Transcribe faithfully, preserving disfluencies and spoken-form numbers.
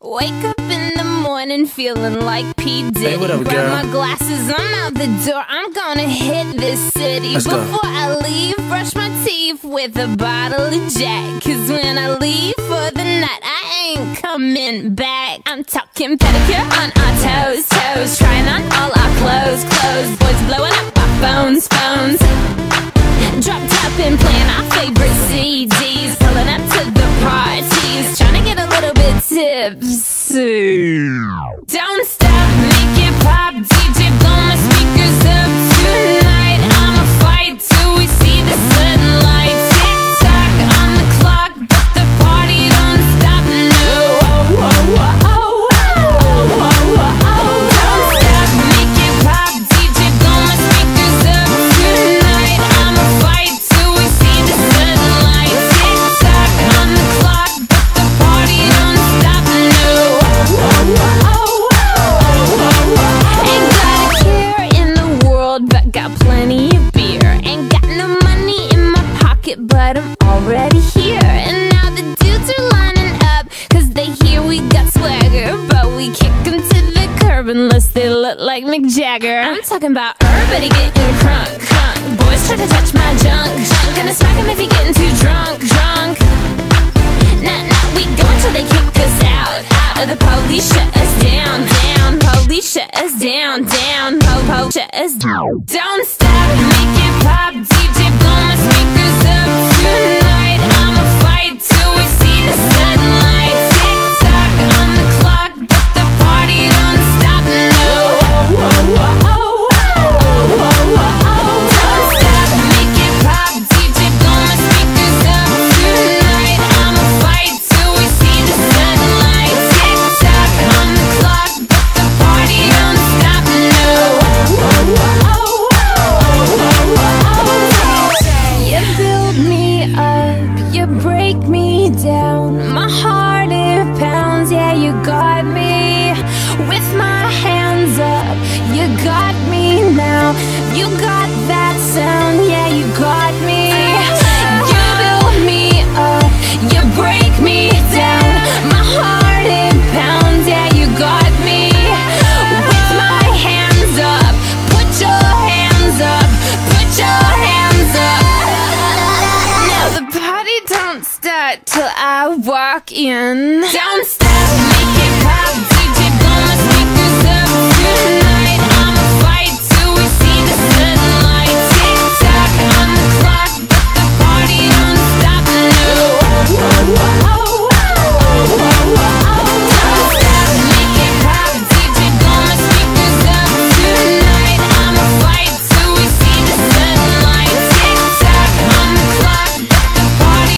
Wake up in the morning feeling like P. Diddy. Hey, what up, girl? Grab my glasses, I'm out the door. I'm gonna hit this city. Let's Before go. I leave, brush my teeth with a bottle of Jack. Cause when I leave for the night, I ain't coming back. I'm talking pedicure on our toes, toes. Trying on all our clothes, clothes. Boys blowing up our phones, phones. Dropped up and playing our favorite C Ds. Pulling up to the parties, trying to get a little bit tipsy. Don't stop, make it pop, D J, blow my speakers up tonight. I'ma fight till we see the sunlight. Tick tock on the clock, but the party don't stop, no. Oh, oh, oh, oh, oh, oh, oh, oh. Don't stop, make it pop, D J, blow my speakers up tonight. I'ma fight till we see the sunlight. Tick tock on the clock, but the party don't stop, no. Oh, oh, oh. But I'm already here, and now the dudes are lining up, cause they hear we got swagger, but we kick them to the curb unless they look like Mick Jagger. I'm talking about everybody getting crunk, crunk. Boys try to touch my junk, junk. Gonna smack him if he getting too drunk, drunk. Nah, nah, we go until they kick us out, out. Or the police shut us down, down. Police shut us down, down. Po-po shut us down. Don't stop, make it pop, D J, blow my speakers up tonight. I'ma fight till we see the sunlight. Tick tock on the clock, but the party don't stop, no. Oh, oh, oh, oh, oh, oh, oh, oh, oh. Don't stop, make it pop, D J, blow my speakers up tonight. I'ma fight till we see the sunlight. Tick tock on the clock, but the party don't stop, no. Oh, oh, oh, oh. Break me down, my heart it pounds. Yeah, you got me with my hands up. You got me now. You got that sound. Yeah, you got me. You build me up. You break me down. My heart it pounds. Yeah, you got me with my hands up. Put your hands up. Put your hands up. Start till I walk in. Don't stop, make it pop, D J, blow my speakers up.